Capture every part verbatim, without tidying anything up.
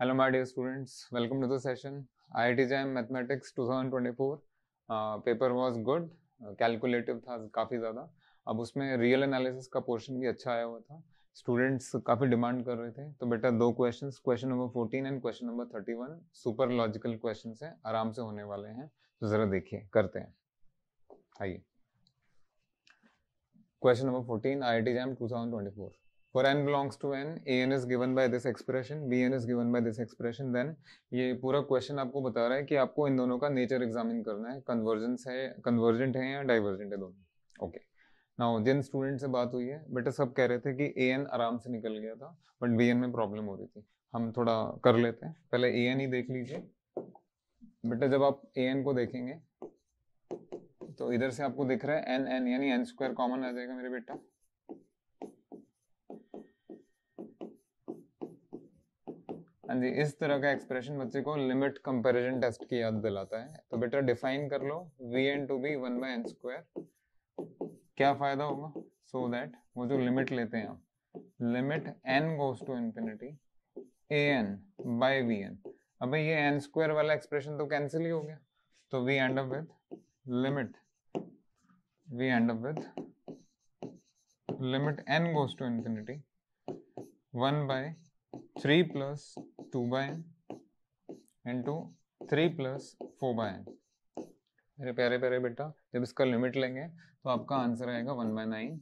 Hello my dear students, welcome to the session. I I T JAM Mathematics twenty twenty-four uh, paper was good, calculative uh, था काफ़ी ज़्यादा. अब उसमें real analysis का portion भी अच्छा आया हुआ था. स्टूडेंट्स काफ़ी डिमांड कर रहे थे, तो बेटा दो questions, question number fourteen and question number thirty one, super logical question हैं, आराम से होने वाले हैं. तो ज़रा देखिए, करते हैं. आइए, question number fourteen, I I T JAM twenty twenty-four. For n belongs to n, an is given by this expression, bn is given by this expression, then ये पूरा क्वेश्चन आपको बता रहा है कि आपको इन दोनों का नेचर एग्जामिन करना है, कन्वर्जेंस है, कन्वर्जेंट है या डाइवर्जेंट है दोनों. ओके, नाउ जिन स्टूडेंट से बात हुई है, बेटा सब कह रहे थे कि an आराम से निकल गया था बट bn में प्रॉब्लम हो रही थी. हम थोड़ा कर लेते हैं, पहले an ही देख लीजिए. बेटा जब आप an को देखेंगे तो इधर से आपको दिख रहा है एन एन यानी एन स्क्वायर कॉमन आ जाएगा मेरे बेटा. जी, इस तरह का एक्सप्रेशन बच्चे को लिमिट कंपैरिजन टेस्ट की याद दिलाता है. तो बेटा डिफाइन कर लो vn to be one by n square. क्या फायदा होगा? सो दैट वो जो लिमिट लेते हैं आप, limit n goes to infinity an by vn. अबे ये n स्क्वायर वाला एक्सप्रेशन तो कैंसिल ही हो गया, तो we end up with limit we end up with limit n goes to infinity one by three plus two by n into three plus four by n. मेरे प्यारे प्यारे बेटा, जब इसका लिमिट लेंगे तो आपका आंसर आएगा one by nine,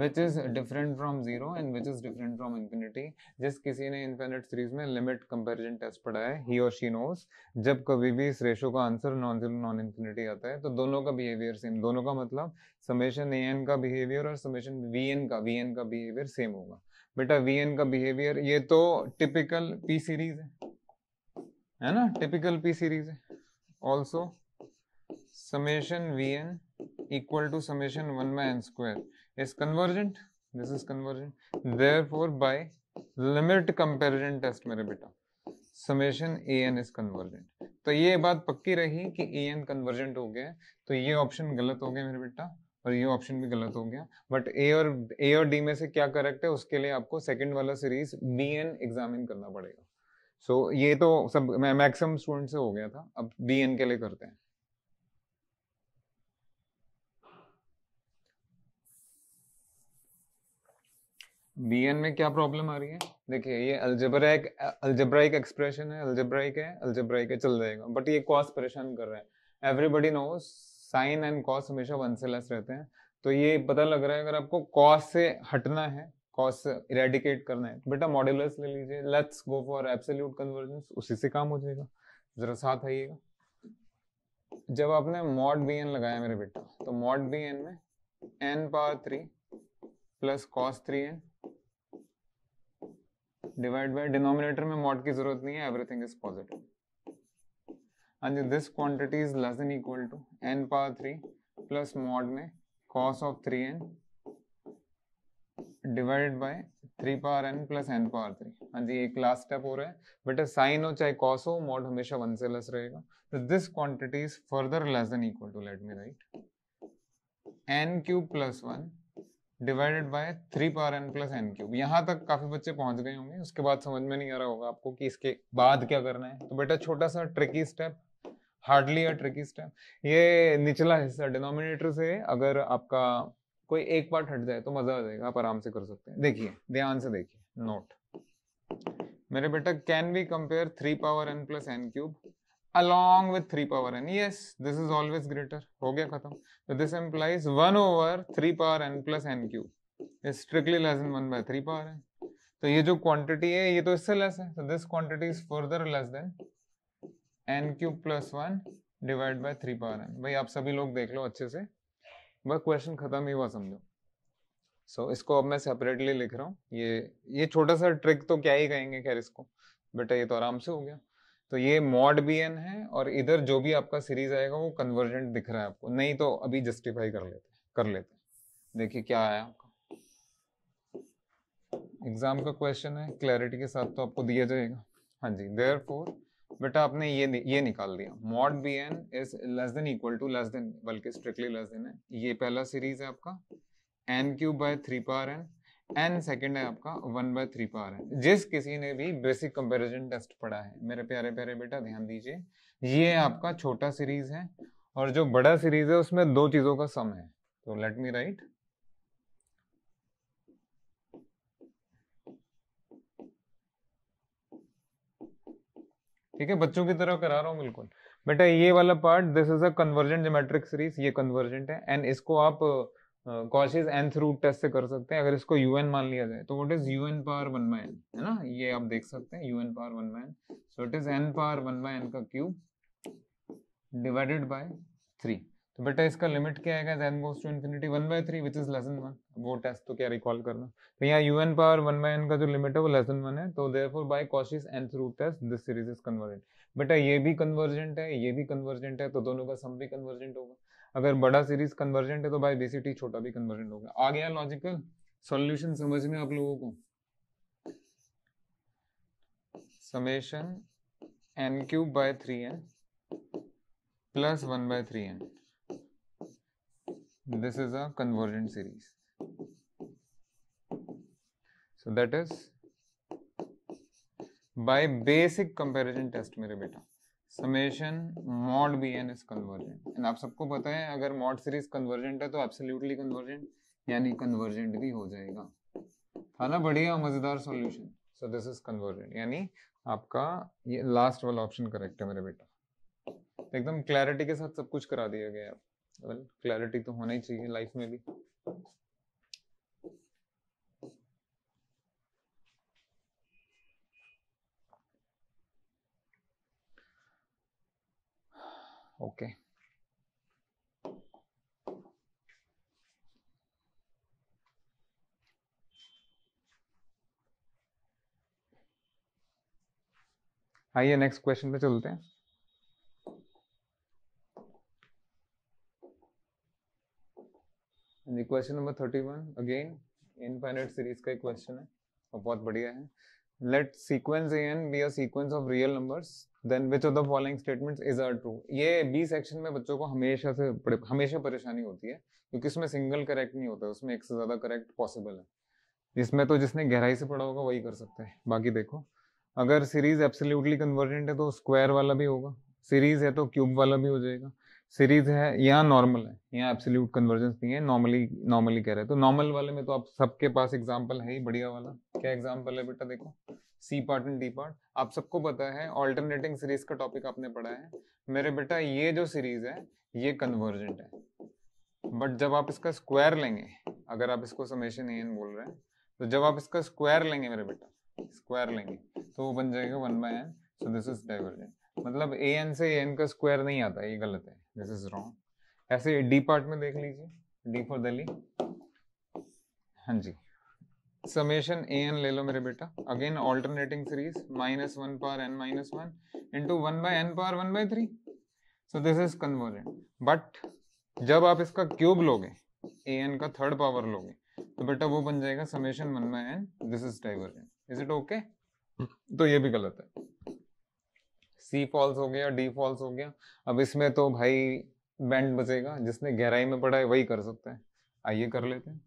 which is different from zero and which is different from infinity. जिस किसी ने इन्फिनिट सीरीज में लिमिट कंपैरिजन टेस्ट पढ़ा है, ही और शी नोस, जब कभी भी इस रेशो का answer non zero non infinity आता है तो दोनों का बिहेवियर सेम, दोनों का मतलब समेशन ए एन का बिहेवियर और समेशन वी एन का वी एन का बिहेवियर सेम होगा. बेटा vn का बिहेवियर, ये तो टिपिकल पी सीरीज है, है ना, टिपिकल पी सीरीज है. Also summation vn equal to summation one by n square is convergent, this is convergent. Therefore by limit comparison test मेरे बेटा समेशन an इज कन्वर्जेंट. तो ये बात पक्की रही कि an कन्वर्जेंट हो गया, तो ये ऑप्शन गलत हो गया मेरे बेटा और ये ऑप्शन भी गलत हो गया. बट ए और ए और डी में से क्या करेक्ट है, उसके लिए आपको सेकंड वाला सीरीज बी एन एग्जामिन करना पड़ेगा. सो so, ये तो सब मैक्सिमम स्टूडेंट से हो गया था. अब बी एन के लिए करते हैं. बी एन में क्या प्रॉब्लम आ रही है? देखिए, ये अल्जेब्राइक अल्जेब्राइक एक्सप्रेशन है, अल्जेब्राइक है अल्जेब्राइक है चल जाएगा, बट ये कॉस परेशान कर रहा है. Everybody knows sine and cos हमेशा वन से लेस रहते हैं, तो ये पता लग रहा है अगर आपको कॉस से हटना है, कॉस इरेडिकेट करना है तो बेटा मॉड्यूलस ले लीजिए, let's go for absolute convergence, उसी से काम हो जाएगा. जरा साथ आइएगा, जब आपने मॉड बी एन लगाया मेरे बेटा तो मॉड बी एन में N power three plus cos three n divide by denominator में मॉड की जरूरत नहीं है, everything is positive. And this quantity is less than equal to n power three plus mod में cos of three n divided by three power n plus n power three. हाँ जी, एक last step हो रहा है बेटा, sign हो चाहे कॉस हो, mod हमेशा वन से लेस रहेगा. तो this quantity is further less than equal to, let me write, n cube plus one divided by three power n plus n cube. यहाँ तक काफी बच्चे पहुंच गए होंगे, उसके बाद समझ में नहीं आ रहा होगा आपको कि इसके बाद क्या करना है. तो बेटा छोटा सा tricky step, hardly a tricky step, ये निचला हिस्सा डिनोमिनेटर से अगर आपका कोई एक पार्ट हट जाए तो मजा आ जाएगा, आप आराम से कर सकते हैं. देखिए, ध्यान से देखिए, नोट मेरे बेटा, can we compare three power n plus n cube along with three power n, yes this is always greater. हो गया खत्म. So this implies one over three power n plus n cube is strictly less than one by three power n. तो ये जो quantity है ये तो इससे less है, so this quantity is further less than n cube plus one divided by three power n. भाई आप सभी लोग देख लो अच्छे से, बस क्वेश्चन खत्म ही हुआ समझो. सो so, इसको अब मैं सेपरेटली लिख रहा हूँ. ये ये छोटा सा ट्रिक तो क्या ही कहेंगे, खैर इसको बेटा ये तो आराम से हो गया. तो ये मॉड बी एन है और इधर जो भी आपका सीरीज आएगा वो कन्वर्जेंट दिख रहा है आपको, नहीं तो अभी जस्टिफाई कर लेते कर लेते हैं. देखिए क्या आया आपका, एग्जाम का क्वेश्चन है, क्लैरिटी के साथ तो आपको दिया जाएगा. हाँ जी, देयरफोर बेटा आपने ये ये निकाल दिया, mod B N is less than equal to less than, बल्कि स्ट्रिक्टली लेस देन है. ये पहला सीरीज है आपका, N cube by three power N, N second है आपका one by three power n. जिस किसी ने भी बेसिक कंपैरिजन टेस्ट पढ़ा है, मेरे प्यारे प्यारे बेटा ध्यान दीजिए, ये आपका छोटा सीरीज है और जो बड़ा सीरीज है उसमें दो चीजों का सम है। तो लेट मी राइट ठीक है, बच्चों की तरह करा रहा हूं बिल्कुल। बेटा ये वाला part this is a convergent geometric series, ये कन्वर्जेंट है एंड इसको आप कॉशीज एन रूट टेस्ट से कर सकते हैं। अगर इसको यूएन मान लिया जाए तो what is U N power one by n है ना, ये आप देख सकते हैं U N power one by n. So it is n power one by n का क्यूब डिवाइडेड बाय थ्री। तो बेटा इसका लिमिट क्या आएगा, n goes to infinity one by three which is less than one. वो टेस्ट तो क्या recall करना, तो यहाँ un power one by n का जो लिमिट है वो less than वन है। तो therefore by Cauchy's nth root test this series is convergent। बेटा ये भी कन्वर्जेंट है, ये भी कन्वर्जेंट है, तो दोनों का सम भी कन्वर्जेंट होगा। अगर बड़ा सीरीज कन्वर्जेंट है तो बाय B C T छोटा भी कन्वर्जेंट होगा। आ गया लॉजिकल सॉल्यूशन समझ में आप लोगों को, summation n cube by three n plus one by three n, this is a convergent series. So that is by basic comparison test मेरे बेटा, summation mod B N is convergent. And आप सबको पता है अगर मॉड सीरीज कन्वर्जेंट है तो absolutely convergent यानी कन्वर्जेंट भी हो जाएगा। था ना बढ़िया मजेदार solution. So this is convergent यानी आपका ये लास्ट वाला ऑप्शन करेक्ट है मेरे बेटा। एकदम क्लैरिटी के साथ सब कुछ करा दिया गया है। वेल क्लैरिटी तो होना ही चाहिए लाइफ में भी। Okay okay. आइए नेक्स्ट क्वेश्चन पे चलते हैं। Question number thirty one, again infinite series का एक क्वेश्चन है और बहुत बढ़िया है। Let sequence a n be a sequence of real numbers, then which of the following statements is are true. ये बी सेक्शन में बच्चों को हमेशा से हमेशा परेशानी होती है क्योंकि उसमें सिंगल करेक्ट नहीं होता, उसमें एक से ज्यादा करेक्ट पॉसिबल है। इसमें तो जिसने गहराई से पढ़ा होगा वही कर सकता है। बाकी देखो अगर सीरीज एब्सोल्युटली कन्वर्जेंट है तो स्क्वायर वाला भी होगा, सीरीज है तो क्यूब वाला भी हो जाएगा, सीरीज है यहाँ नॉर्मल है, यहाँ एब्सोल्यूट कन्वर्जेंस नहीं है, नॉर्मली नॉर्मली कह रहे हैं। तो नॉर्मल वाले में तो आप सबके पास एग्जांपल है ही, बढ़िया वाला। क्या एग्जांपल है बेटा, देखो सी पार्ट एंड डी पार्ट। आप सबको पता है ऑल्टरनेटिंग सीरीज का टॉपिक आपने पढ़ा है मेरे बेटा। ये जो सीरीज है ये कन्वर्जेंट है, बट जब आप इसका स्क्वायर लेंगे, अगर आप इसको समेशन एन बोल रहे हैं, तो जब आप इसका स्क्वायर लेंगे मेरे बेटा, स्क्वायर लेंगे तो वो बन जाएगा one by n. So this is divergent, मतलब ए एन से एन का स्क्वायर नहीं आता, ये गलत है, दिस इज रॉन्ग। ऐसे डी पार्ट में देख लीजिए, डी फॉर दिल्ली। हाँ जी समेशन ए एन ले लो मेरे बेटा, again alternating series, minus one power n minus one into one by n power one by three. So this is convergent. But जब आप इसका क्यूब लोगे, ए एन का थर्ड पावर लोगे, तो बेटा वो बन जाएगा summation one by n, this is divergent. Is it okay? तो ये भी गलत है, सी फॉल्स हो गया, डी फॉल्स हो गया। अब इसमें तो भाई बैंड बजेगा, जिसने गहराई में पढ़ा है वही कर सकता है। आइए कर लेते हैं।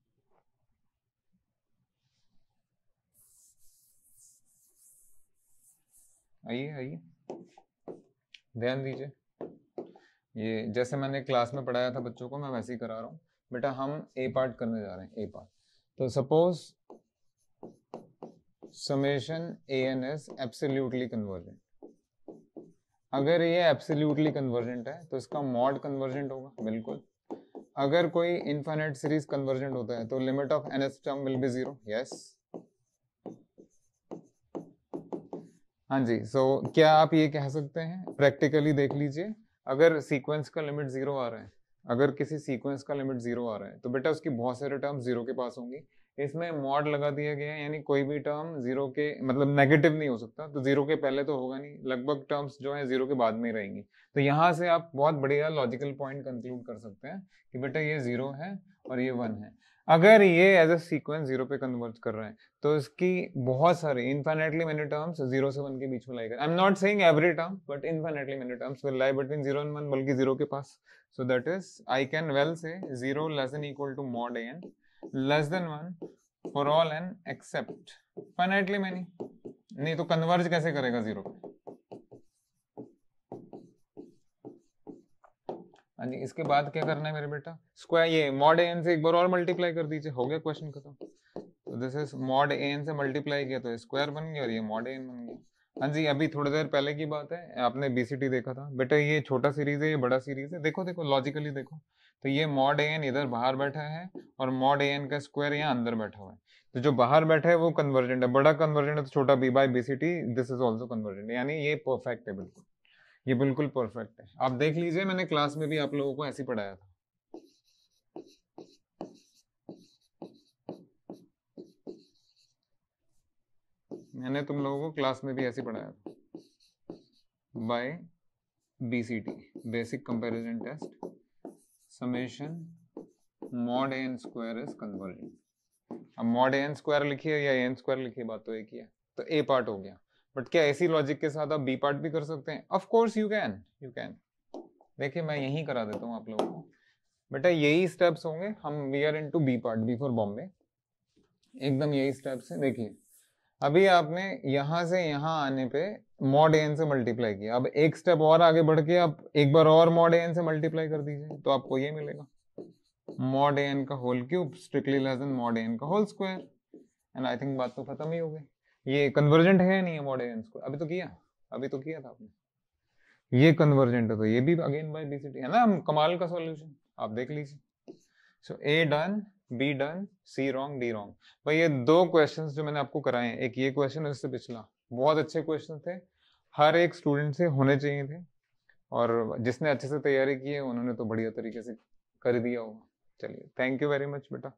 आइए आइए ध्यान दीजिए, ये जैसे मैंने क्लास में पढ़ाया था बच्चों को मैं वैसे ही करा रहा हूँ बेटा। हम ए पार्ट करने जा रहे हैं, ए पार्ट। तो suppose summation a n is absolutely convergent, अगर ये एब्सोल्युटली कन्वर्जेंट है तो इसका मॉड कन्वर्जेंट होगा बिल्कुल। अगर कोई इनफाइनाइट सीरीज कन्वर्जेंट होता है तो limit of nth term will be zero, yes. हाँ जी, सो क्या आप ये कह सकते हैं, प्रैक्टिकली देख लीजिए, अगर सीक्वेंस का लिमिट जीरो आ रहा है, अगर किसी सीक्वेंस का लिमिट जीरो आ रहा है तो बेटा उसकी बहुत सारे टर्म जीरो के पास होंगी। इसमें मॉड लगा दिया गया है यानी कोई भी टर्म जीरो के मतलब नेगेटिव नहीं हो सकता, तो जीरो के पहले तो होगा नहीं, लगभग टर्म्स जो है जीरो के बाद में ही रहेंगी। तो यहाँ से आप बहुत बढ़िया लॉजिकल पॉइंट कंक्लूड कर सकते हैं कि बेटा ये जीरो है और ये वन है। अगर ये एज अ सीक्वेंस जीरो पे कन्वर्ट कर रहे हैं तो इसकी बहुत सारे इनफाइनाइटली मेनी टर्म्स जीरो से वन के बीच में लाएगा। I am not saying every term but infinitely many terms will lie between zero and one, बल्कि जीरो के पास। So that is I can well say zero less than equal to mod n less than one for all and except finitely many. नहीं तो converge कैसे करेगा zero पे? हाँ जी, इसके बाद क्या करना है मेरे बेटा? स्क्वायर ये मॉड एन से एक बार और मल्टीप्लाई कर दीजिए, हो गया क्वेश्चन खत्म। तो दिस इज मॉड एन से मल्टीप्लाई किया तो स्क्वायर बन गया और ये मॉड एन बन गया। हाँ जी, अभी थोड़ी देर पहले की बात है, आपने बीसीटी देखा था बेटा। ये छोटा सीरीज है, ये बड़ा सीरीज है। देखो देखो लॉजिकली देखो, तो ये मॉड एन इधर बाहर बैठा है और मॉड एन का स्क्वायर यहाँ अंदर बैठा हुआ है। तो जो बाहर बैठा है वो कन्वर्जेंट है, बड़ा कन्वर्जेंट है तो छोटा b by BCT this is also convergent, यानी ये परफेक्ट है, बिल्कुल ये बिल्कुल परफेक्ट है। आप देख लीजिए, मैंने क्लास में भी आप लोगों को ऐसे ही पढ़ाया था। मैंने तुम लोगों को क्लास में भी ऐसे पढ़ाया था by BCT, basic comparison test, summation mod n square is convergent. अब मॉड एन स्क्वायर लिखिए या एन स्क्वायर लिखिए, बात तो एक ही है, तो ए पार्ट हो गया। बट क्या ऐसी लॉजिक के साथ आप बी पार्ट भी कर सकते हैं? Of course you can, you can. देखिए मैं यही करा देता हूँ आप लोगों को बेटा, यही स्टेप्स होंगे। हम we are in to B part, B for Bombay, एकदम यही स्टेप्स है। देखिए अभी आपने यहाँ से यहाँ आने पे मॉड एन से मल्टीप्लाई किया, अब एक स्टेप और आगे बढ़ के आप एक बार और मॉड एन से मल्टीप्लाई कर दीजिए तो आपको ये मिलेगा मॉड एन का whole cube strictly less than mod n का whole square. And I think बात तो खत्म ही हो गई। ये कन्वर्जेंट है नहीं है मॉड एन स्क्वायर? अभी तो किया, अभी तो किया था आपने। ये कन्वर्जेंट है तो ये भी अगेन बाय बीसीटी है ना, कमाल का सॉल्यूशन। आप देख लीजिए, सो ए डन, बी डन, सी रॉन्ग, डी रॉन्ग। भाई ये दो क्वेश्चंस जो मैंने आपको कराए हैं, एक ये क्वेश्चन और इससे पिछला, बहुत अच्छे क्वेश्चन थे, हर एक स्टूडेंट से होने चाहिए थे और जिसने अच्छे से तैयारी की है उन्होंने तो बढ़िया तरीके से कर दिया होगा। चलिए, थैंक यू वेरी मच बेटा।